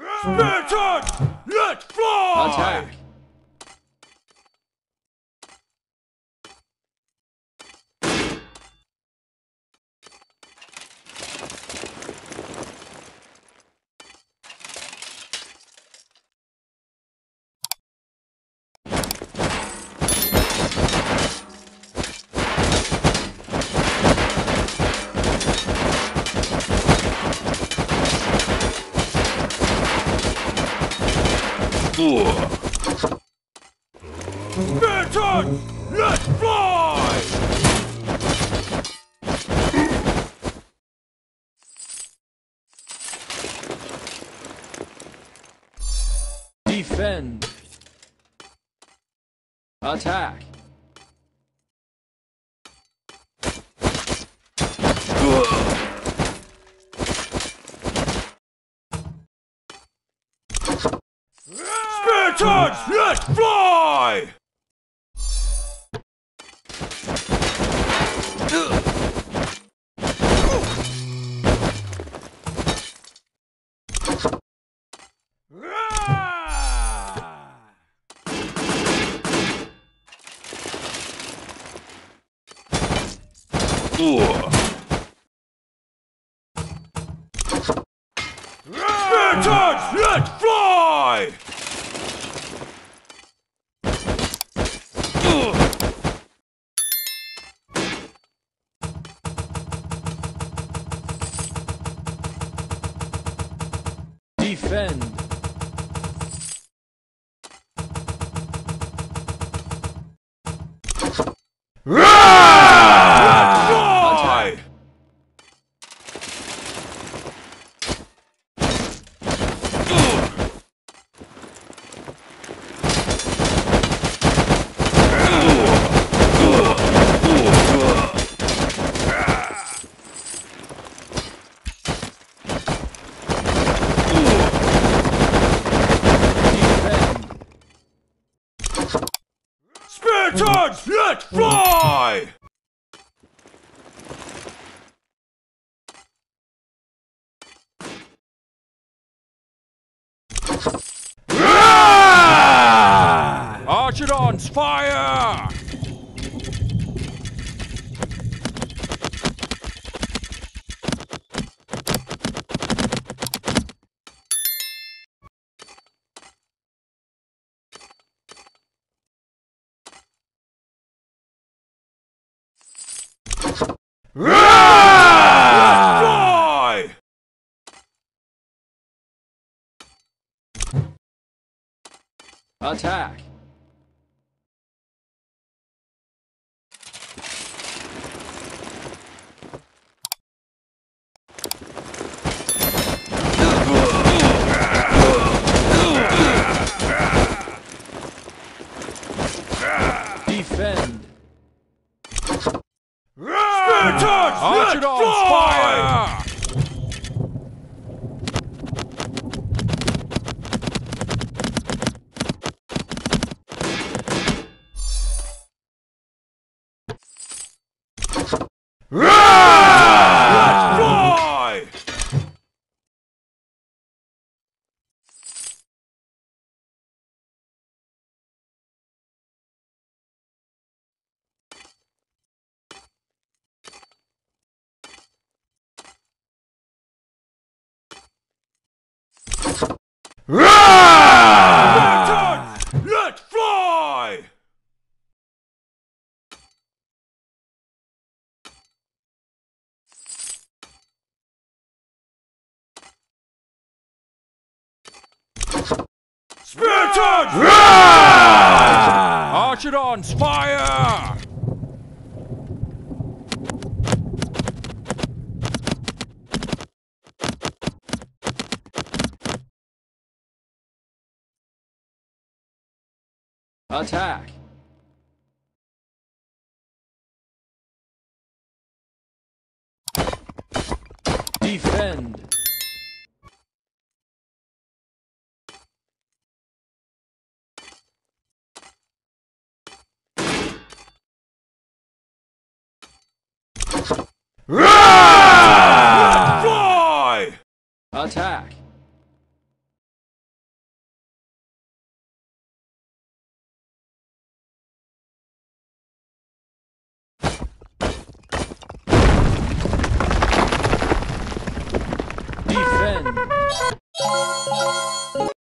Spartan, let's fly! Attack! Spartan, let's fly! Defend. Attack. Spartan, let's fly! Spartans, let's fly! Defend. Spartans, let's fly! Archidons, fire! Fly! Attack! Defend! Archidons, fire! Let's fly! Spartans, let's fly! Spartans, Archidons, fire! Attack! Defend! Fly! Attack! Spartans,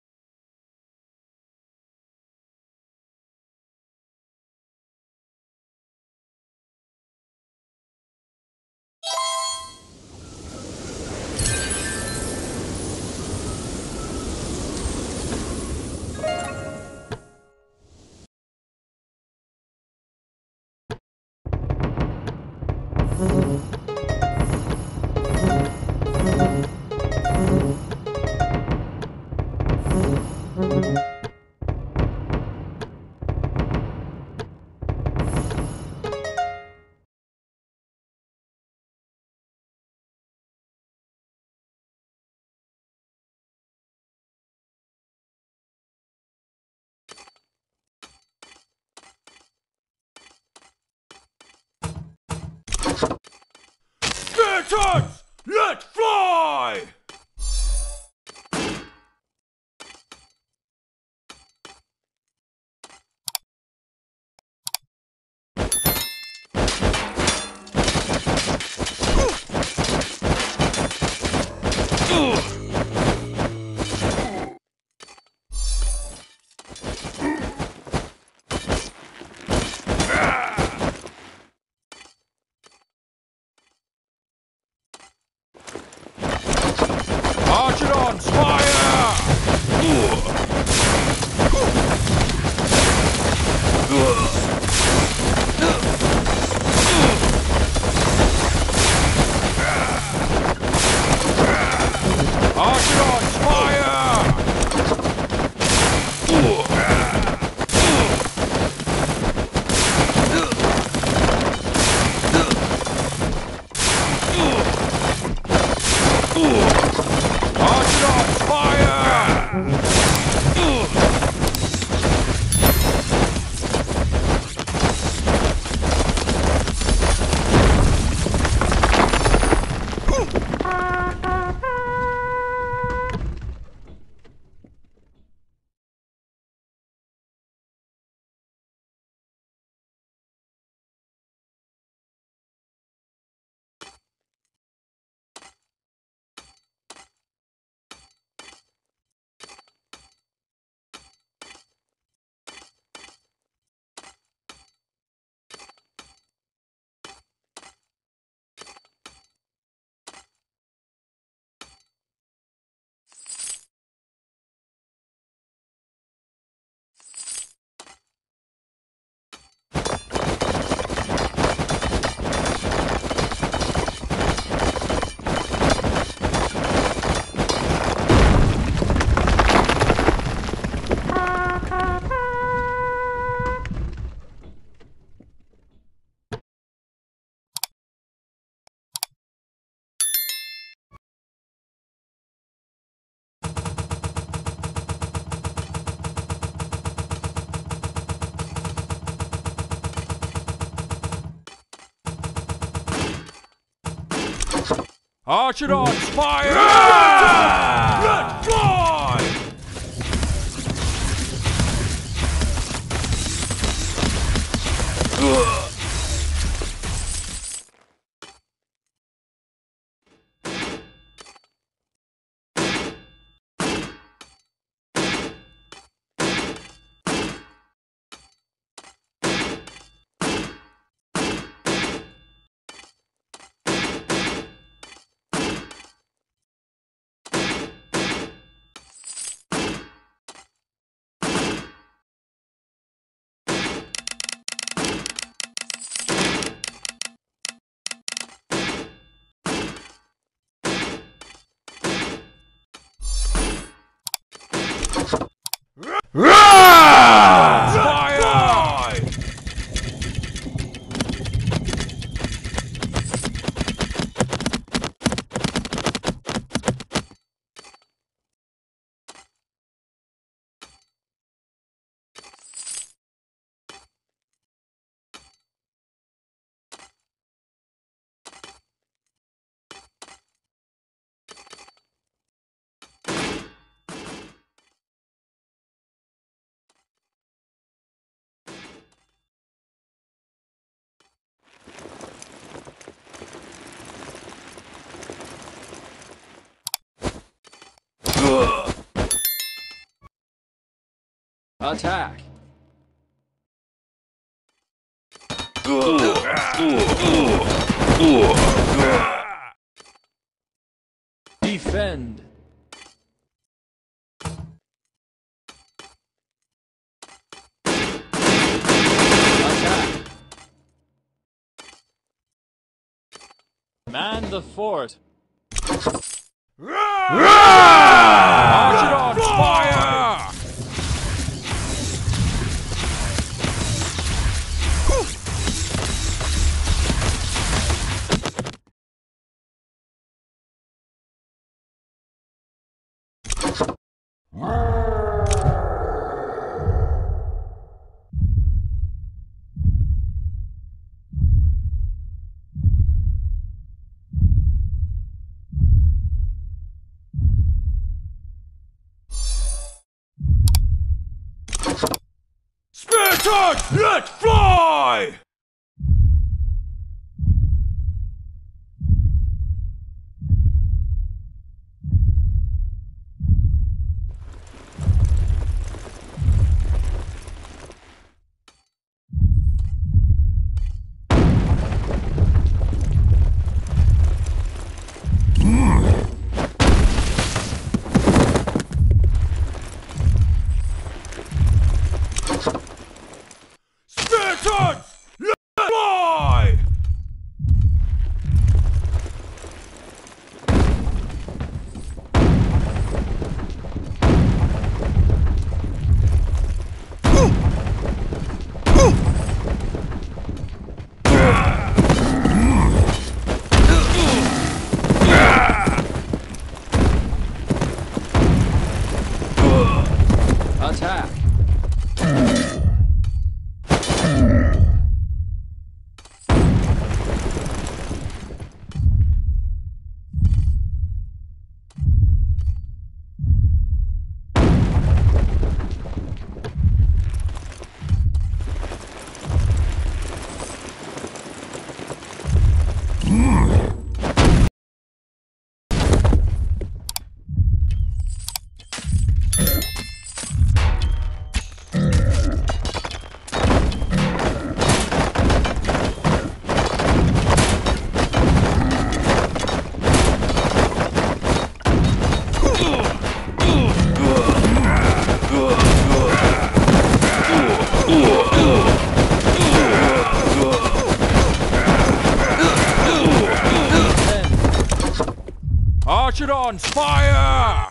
let's fly! Archidons, fire! Let fly! Attack! Defend! Attack! Man the fort! Archidon fire! Let's fly! Attack! Archidon, fire!